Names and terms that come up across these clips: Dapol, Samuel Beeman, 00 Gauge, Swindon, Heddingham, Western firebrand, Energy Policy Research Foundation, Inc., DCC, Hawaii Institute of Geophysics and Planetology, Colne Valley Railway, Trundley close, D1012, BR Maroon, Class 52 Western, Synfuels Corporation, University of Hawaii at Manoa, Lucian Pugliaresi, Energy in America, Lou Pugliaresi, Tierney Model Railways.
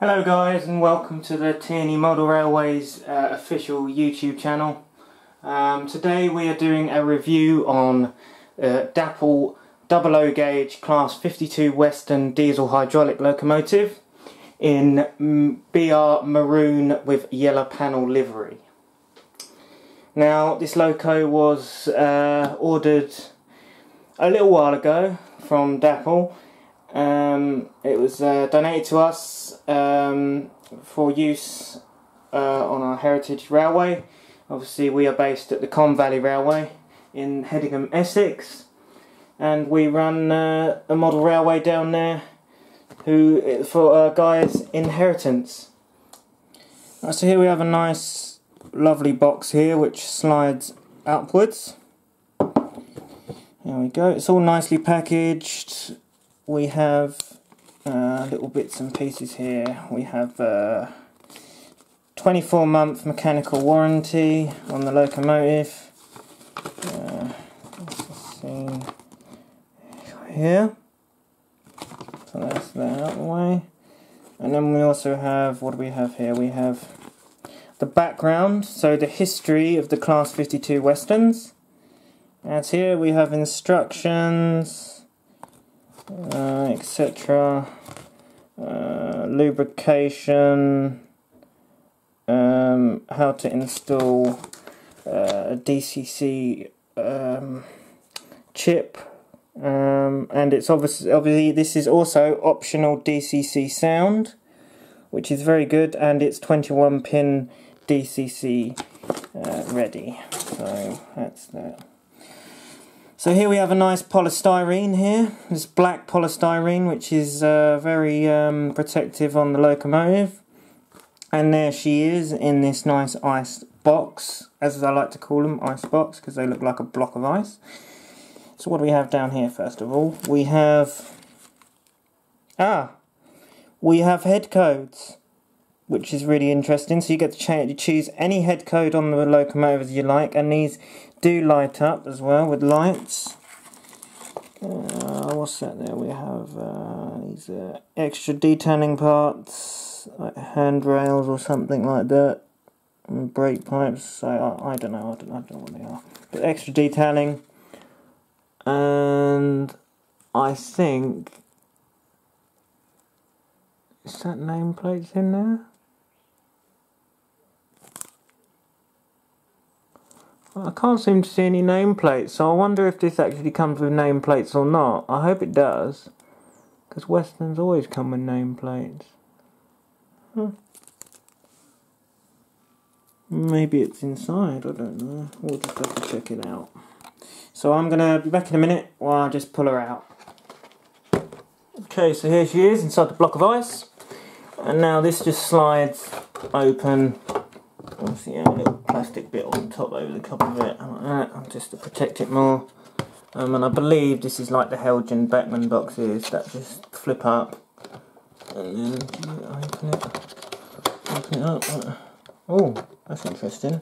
Hello guys, and welcome to the Tierney Model Railways official YouTube channel. Today we are doing a review on Dapol 00 Gauge Class 52 Western diesel hydraulic locomotive in BR Maroon with yellow panel livery. Now this loco was ordered a little while ago from Dapol. It was donated to us for use on our heritage railway. Obviously we are based at the Colne Valley Railway in Heddingham, Essex, and we run a model railway down there for a guy's inheritance. Right, so here we have a nice lovely box here which slides outwards. There we go, it's all nicely packaged. We have little bits and pieces here. We have a 24-month mechanical warranty on the locomotive. Let's see here. So that's that out of the way. And then we also have, what do we have here? We have the background, so the history of the Class 52 Westerns. And here we have instructions, etc. Lubrication, how to install a DCC chip, and it's obviously this is also optional DCC sound, which is very good, and it's 21 pin DCC ready. So that's that. So here we have a nice polystyrene here, this black polystyrene, which is very protective on the locomotive. And there she is in this nice ice box, as I like to call them, ice box, because they look like a block of ice. So what do we have down here first of all? We have, we have head codes, which is really interesting. So you get to choose any head code on the locomotive you like, and these do light up as well with lights. What's that there? We have these extra detailing parts, like handrails or something like that, and brake pipes. So I don't know what they are, but extra detailing. And I think, is that nameplates in there? I can't seem to see any nameplates, so I wonder if this actually comes with nameplates or not. I hope it does, because Westerns always come with nameplates. Maybe it's inside, I don't know. We'll just have to check it out. So I'm going to be back in a minute while I just pull her out. Okay, so here she is inside the block of ice. And now this just slides open. Obviously, a little plastic bit on top over the top of it, like that, just to protect it more. And I believe this is like the Helgen Beckman boxes that just flip up and then open it up. Oh, that's interesting.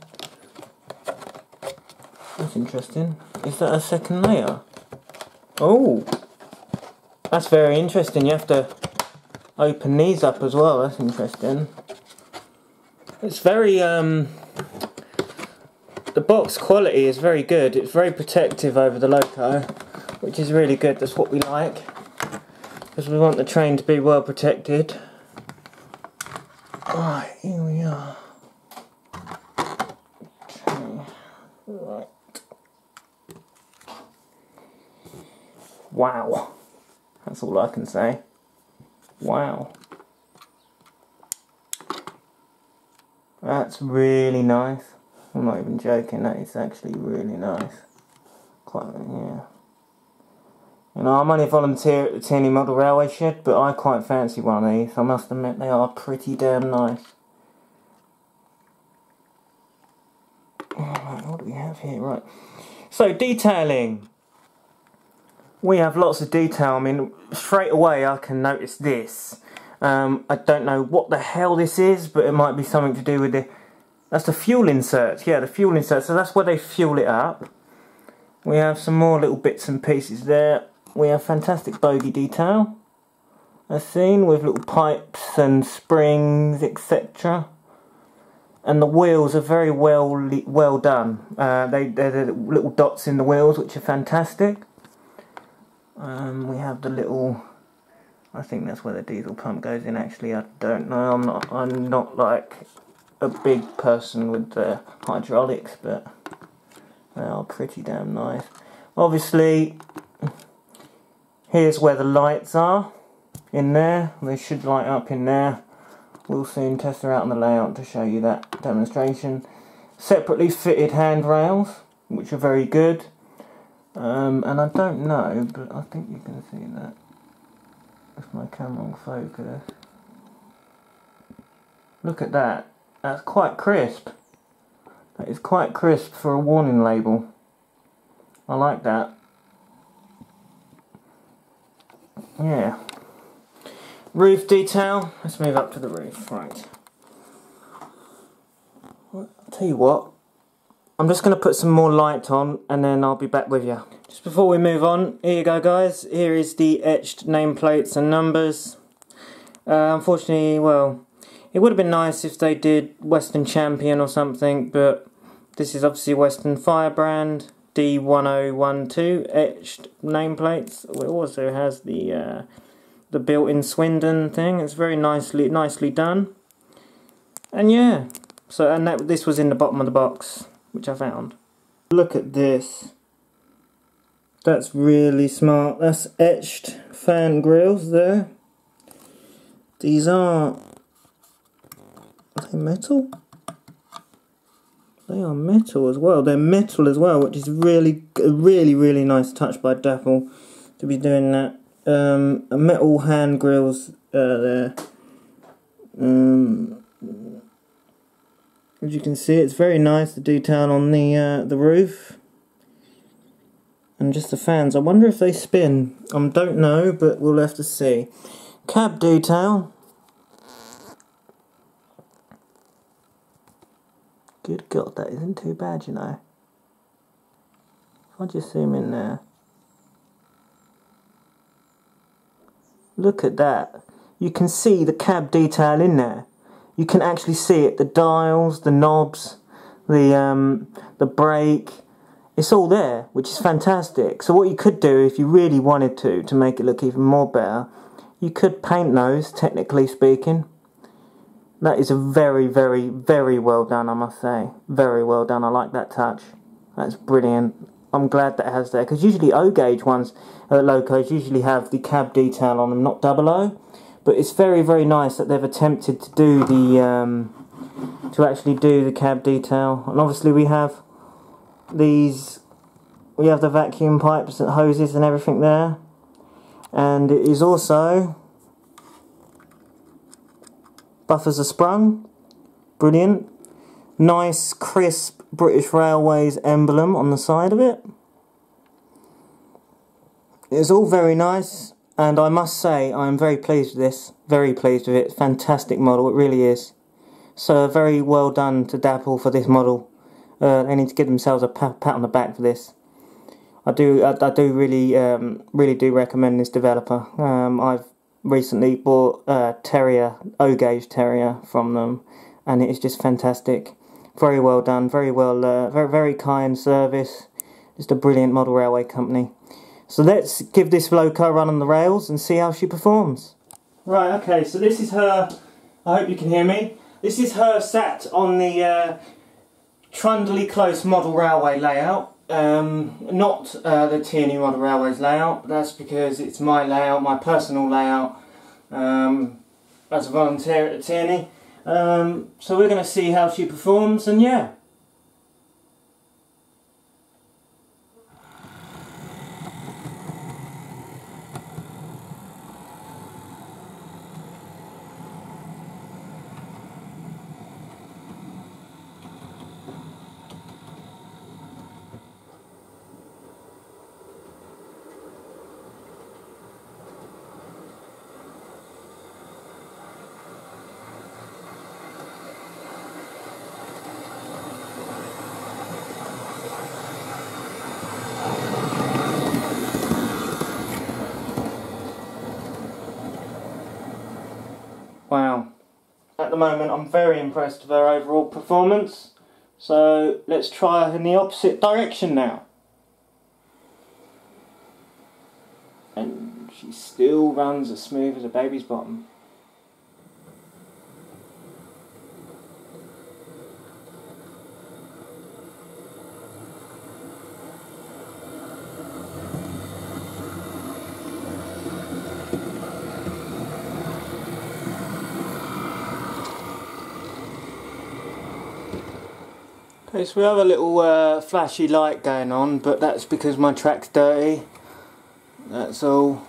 That's interesting. Is that a second layer? Oh, that's very interesting. You have to open these up as well. That's interesting. It's very, the box quality is very good. It's very protective over the loco, which is really good. That's what we like, because we want the train to be well protected. Right, here we are. Okay. Right. Wow. That's all I can say. Wow. That's really nice. I'm not even joking, that is actually really nice. Quite, yeah. You know, I'm only a volunteer at the Tierney Model Railway Shed, but I quite fancy one of these. I must admit, they are pretty damn nice. Alright, what do we have here? Right. So, detailing. We have lots of detail. I mean, straight away I can notice this. I don't know what the hell this is, but it might be something to do with the... That's the fuel insert, yeah, the fuel insert. So that's where they fuel it up. We have some more little bits and pieces there. We have fantastic bogey detail. I've seen, with little pipes and springs, etc. And the wheels are very well done. They're the little dots in the wheels, which are fantastic. We have the little, I think that's where the diesel pump goes in. Actually, I don't know. I'm not like a big person with the hydraulics, but they are pretty damn nice. Obviously, here's where the lights are. In there, they should light up in there. We'll soon test her out on the layout to show you that demonstration. Separately fitted handrails, which are very good. And I don't know, but I think you can see that. That's my camera on focus. Look at that. That's quite crisp. That is quite crisp for a warning label. I like that. Yeah. Roof detail. Let's move up to the roof. Right. I'll tell you what. I'm just going to put some more light on and then I'll be back with you. Just before we move on, here you go guys. Here is the etched nameplates and numbers. Unfortunately, well, it would have been nice if they did Western Champion or something, but this is obviously Western Firebrand. D1012 etched nameplates. It also has the built-in Swindon thing. It's very nicely done. And yeah, so this was in the bottom of the box, which I found. Look at this. That's really smart. That's etched fan grills there. These are they metal? They are metal as well. They're metal as well, which is really nice touch by Dapol to be doing that. Metal hand grills there. As you can see, it's very nice, the detail on the roof and just the fans. I wonder if they spin. I don't know, but we'll have to see. Cab detail. Good God, that isn't too bad, you know. If I just zoom in there. Look at that. You can see the cab detail in there. You can actually see it. The dials, the knobs, the brake. It's all there, which is fantastic. So what you could do, if you really wanted to make it look even more better, you could paint those, technically speaking. That is a very well done, I must say. Very well done. I like that touch. That's brilliant. I'm glad that it has there, because usually 00 gauge ones, locos, usually have the cab detail on them, not 00. But it's very nice that they've attempted to do the cab detail. And obviously we have these, we have the vacuum pipes and hoses and everything there. And it is also buffers are sprung. Brilliant. Nice crisp British Railways emblem on the side of it. It's all very nice, and I must say I am very pleased with this. Very pleased with it. Fantastic model, it really is. So very well done to Dapol for this model. They need to give themselves a pat on the back for this. I do really do recommend this developer. I've recently bought Terrier, 00 gauge Terrier from them, and it is just fantastic. Very well done, very kind service. Just a brilliant model railway company. So let's give this loco a run on the rails and see how she performs. Right, okay, so this is her, I hope you can hear me. This is her sat on the Trundley Close model railway layout. Not the Tierney Model Railways layout. That's because it's my layout, my personal layout, as a volunteer at the Tierney. So we're going to see how she performs, and yeah. at the moment I'm very impressed with her overall performance. So let's try her in the opposite direction now. And she still runs as smooth as a baby's bottom. Okay, so we have a little flashy light going on, but that's because my track's dirty. That's all.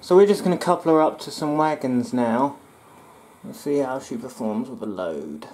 So we're just going to couple her up to some wagons now. Let's see how she performs with a load.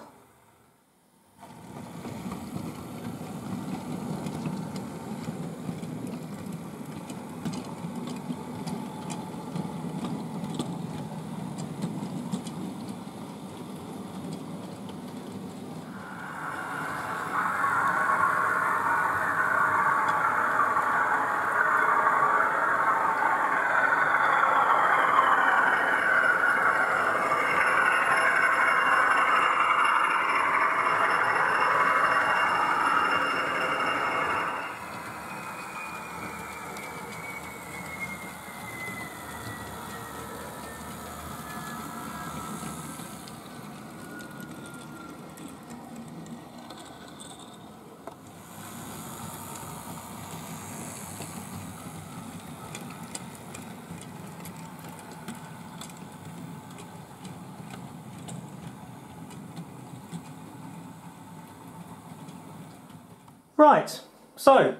Right, so,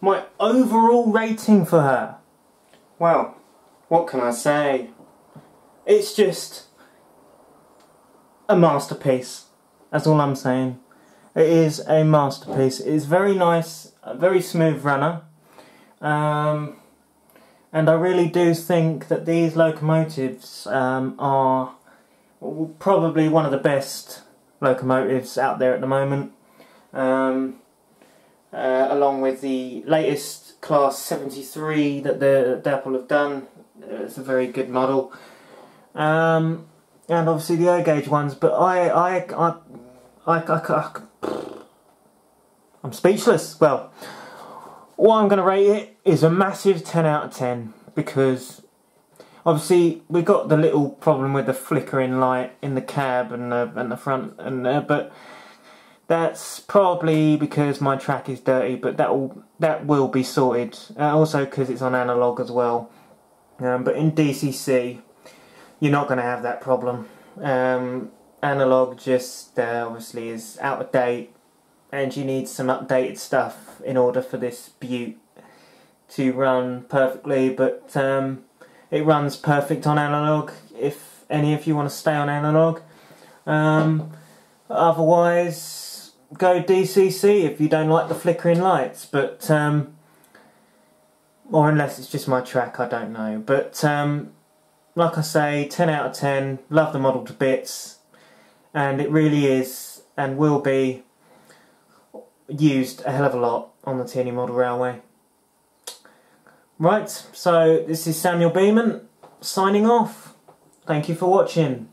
my overall rating for her. Well, what can I say? It's just a masterpiece. That's all I'm saying. It is a masterpiece. It is very nice, a very smooth runner. And I really do think that these locomotives are probably one of the best locomotives out there at the moment. Along with the latest Class 73 that the Dapol have done. It's a very good model. And obviously the 00 Gauge ones, but I'm speechless. Well, what I'm going to rate it is a massive 10 out of 10, because obviously we got the little problem with the flickering light in the cab and the front and there, but that's probably because my track is dirty, but that will be sorted. Also because it's on analog as well. But in DCC, you're not going to have that problem. Analog just obviously is out of date, and you need some updated stuff in order for this beaut to run perfectly. But it runs perfect on analog. If any of you want to stay on analog, otherwise. Go DCC if you don't like the flickering lights, but or unless it's just my track, I don't know. But like I say, 10 out of 10, love the model to bits, and it really is and will be used a hell of a lot on the Tierney Model Railway. Right, so this is Samuel Beeman signing off. Thank you for watching.